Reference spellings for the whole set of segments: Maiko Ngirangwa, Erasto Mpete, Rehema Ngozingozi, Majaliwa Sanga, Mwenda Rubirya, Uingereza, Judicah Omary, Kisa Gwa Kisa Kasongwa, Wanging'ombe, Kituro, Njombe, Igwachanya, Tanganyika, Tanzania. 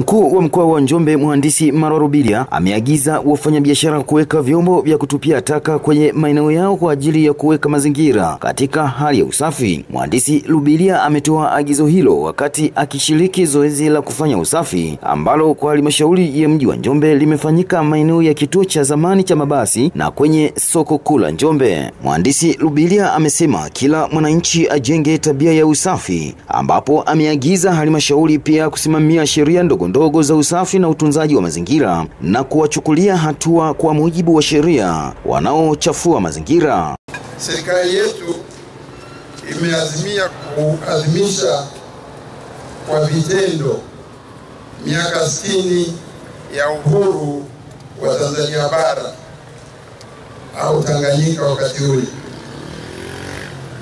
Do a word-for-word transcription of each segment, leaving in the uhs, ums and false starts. Mkuu wa mkoa wa Njombe mhandisi Mwenda Rubirya ameagiza wafanyabiashara kuweka vyombo vya kutupia taka kwenye maeneo yao kwa ajili ya kuweka mazingira katika hali ya usafi. Mhandisi Rubirya ametoa agizo hilo wakati akishiriki zoezi la kufanya usafi ambalo kwa halmashauri ya mji wa Njombe limefanyika maeneo ya kituo cha zamani cha mabasi na kwenye soko kuu la Njombe. Mhandisi Rubirya amesema kila mwananchi ajenge tabia ya usafi, ambapo ameagiza halmashauri pia kusimamia sheria ndogo ndogo za usafi na utunzaji wa mazingira na kuwachukulia hatua kwa mujibu wa sheria wanaochafua mazingira. Serikali yetu imeazimia kuadhimisha kwa vitendo miaka sitini ya uhuru wa Tanzania bara au Tanganyika wakati ule.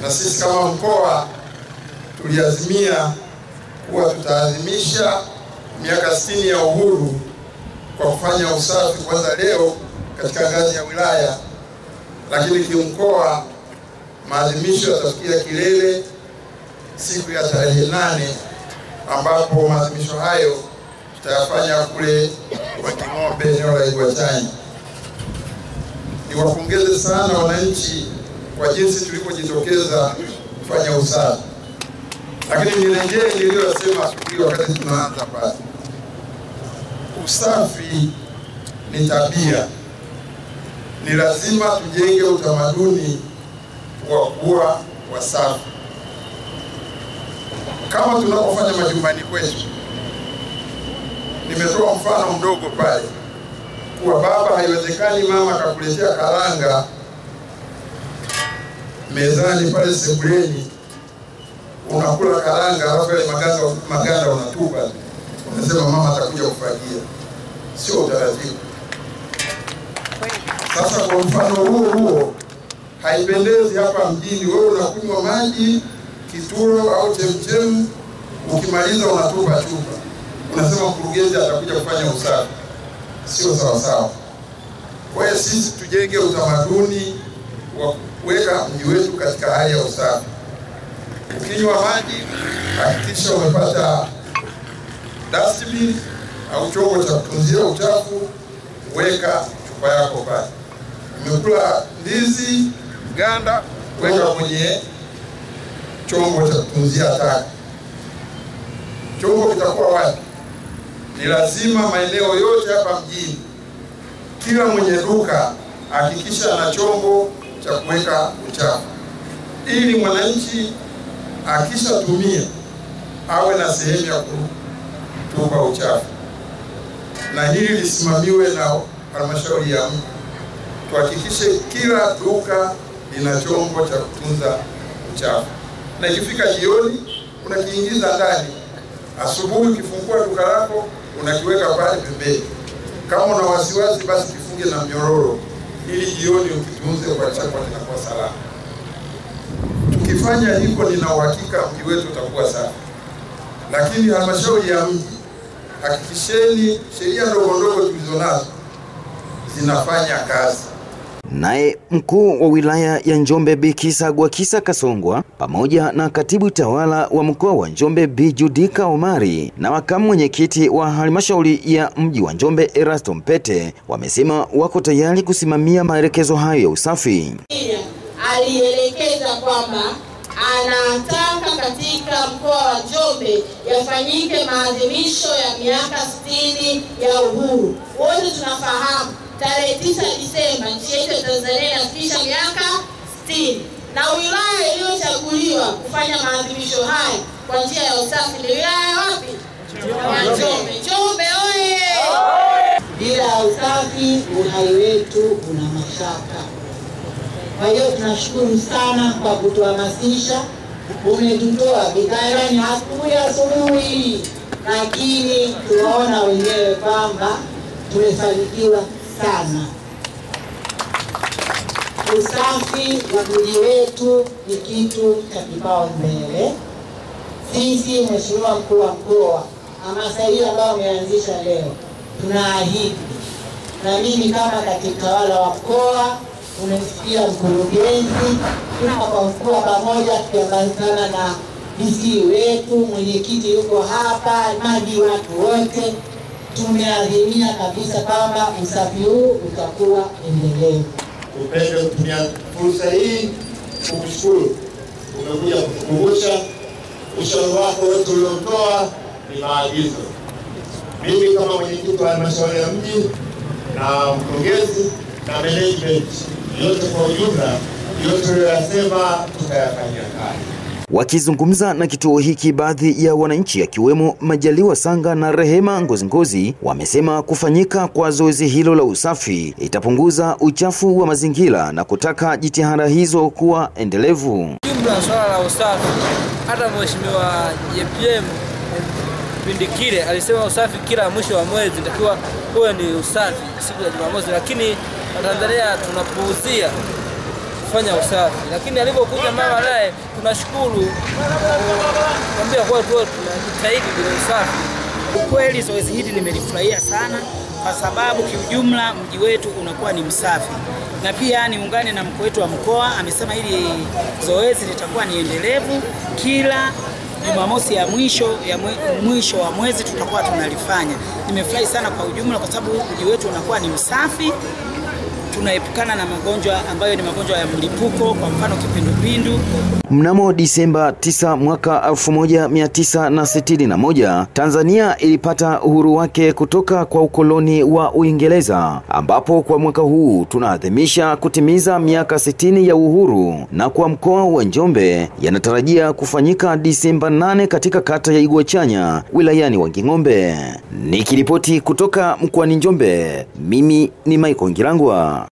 Na sisi kama mkoa tuliazimia kuwa tutaadhimisha miaka sitini ya uhuru kwa kufanya usafi kwanza leo katika ngazi ya wilaya, lakini kimkoa maadhimisho yatafikia kilele siku ya tarehe nane, ambapo maadhimisho hayo tutayafanya kule kwa Njombe eneo la Igwachanya. Niwapongeze sana wananchi kwa jinsi tulipojitokeza kufanya usafi. Lakini nirejee niliyosema asubuhi wakati tunaanza pale. Usafi ni tabia. Ni lazima tujenge utamaduni wa kuwa wasafi. Kama tunapofanya majumbani kwetu. Nimetoa mfano mdogo pale. Kwa baba haiwezekani mama akakuletea karanga mezani pale sebuleni, unakula karanga alafu ile maganda maganda unatupa, unasema mama atakuja kufagia. Sio utaratibu. Sasa kwa mfano huo huo haipendezi hapa mjini. Wewe unakunywa maji Kituro au Chemchem, ukimaliza unatupa chupa, unasema mkurugenzi atakuja kufanya usafi. Sio sawa sawa. Kwa hiyo sisi tujenge utamaduni wa kuweka mji wetu katika hali ya usafi. Ukinywa maji hakikisha umepata dustbin au chombo cha kutunzia uchafu, weka chupa yako pale. Umekula ndizi ganda, weka kwenye chombo cha kutunzia taka. Chombo kitakuwa wapi? Ni lazima maeneo yote hapa mjini kila mwenye duka hakikisha na chombo cha kuweka uchafu, ili mwananchi akishatumia awe na sehemu ya kutupa uchafu. Na hili lisimamiwe na halmashauri ya mji, tuhakikishe kila duka lina chombo cha kutunza uchafu, na ikifika jioni unakiingiza ndani, asubuhi ukifungua duka lako unakiweka pale pembeni. Kama una wasiwasi basi kifunge na mnyororo, ili jioni ukitunze kwa chakula kinakuwa salama. Tukifanya hivyo nina uhakika mji wetu utakuwa safi. Lakini halmashauri ya mji, hakikisheni sheria ndogo ndogo tulizonazo zinafanya kazi. Naye mkuu wa wilaya ya Njombe Bi Kisa Gwa Kisa Kasongwa pamoja na katibu tawala wa mkoa wa Njombe Bi Judicah Omary na makamu mwenyekiti wa halmashauri ya mji wa Njombe Erasto Mpete wamesema wako tayari kusimamia maelekezo hayo ya usafi. Alielekeza kwamba anataka katika mkoa wa Njombe yafanyike maadhimisho ya miaka sitini ya uhuru. Wote tunafahamu tarehe tisa Disemba nchi yetu ya Tanzania inafikisha miaka sitini, na wilaya iliyochaguliwa kufanya maadhimisho haya kwa njia ya usafi ni wilaya wapi? Njombe. Njombe oye! Bila usafi uhai wetu una mashaka. Kwa hiyo tunashukuru sana kwa kutuhamasisha. Umetutoa bidhairani asubuhi asubuhi, lakini tunaona wenyewe kwamba tumefanikiwa sana. Usafi wa mji wetu ni kitu cha kipaumbele. Sisi Mheshimiwa Mkuu wa Mkoa, hamasa hii ambayo umeanzisha leo, tunaahidi, na mimi kama katibu tawala wa mkoa, unasikia mkurugenzi, tunapokuwa pamoja tukiambatana na Diski wetu, mwenyekiti yuko hapa, maji watu wote, tumeazimia kabisa kwamba usafi huu utakuwa endelevu. Upendo kutumia fursa hii kukushukuru, umekuja kukukumbusha ushauri wako wote uliotoa ni maagizo. Mimi kama mwenyekiti wa halmashauri ya mji na mkurugenzi na management yote kwa ujumla, yote yasema tutayafanyia kazi. Wakizungumza na kituo hiki, baadhi ya wananchi akiwemo Majaliwa Sanga na Rehema Ngozingozi wamesema kufanyika kwa zoezi hilo la usafi itapunguza uchafu wa mazingira na kutaka jitihada hizo kuwa endelevu. Jumla swala la usafi, hata mheshimiwa J P M Pindikile alisema usafi kila mwisho wa mwezi nitakiwa huwe ni usafi siku ya Jumamosi, lakini Tanzania tunapuuzia kufanya usafi. Lakini alipokuja mama naye tunashukuru, kumwambia kwa watu tunajitahidi bila usafi. Kweli zoezi hili nimelifurahia sana kwa sababu kiujumla mji wetu unakuwa ni msafi. Na pia niungane na mkuu wetu wa mkoa, amesema hili zoezi litakuwa ni endelevu, kila Jumamosi ya mwisho ya mwisho wa mwezi tutakuwa tunalifanya. Nimefurahi sana kwa ujumla kwa sababu mji wetu unakuwa ni msafi. Tunaepukana na magonjwa ambayo ni magonjwa ya mlipuko, kwa mfano kipindupindu. Mnamo Disemba tisa mwaka elfu moja mia tisa sitini na moja, Tanzania ilipata uhuru wake kutoka kwa ukoloni wa Uingereza, ambapo kwa mwaka huu tunaadhimisha kutimiza miaka sitini ya uhuru, na kwa mkoa wa Njombe yanatarajia kufanyika Disemba nane katika kata ya Igwachanya wilayani Wanging'ombe. Nikiripoti kutoka mkoa wa Njombe, mimi ni Maiko Ngirangwa.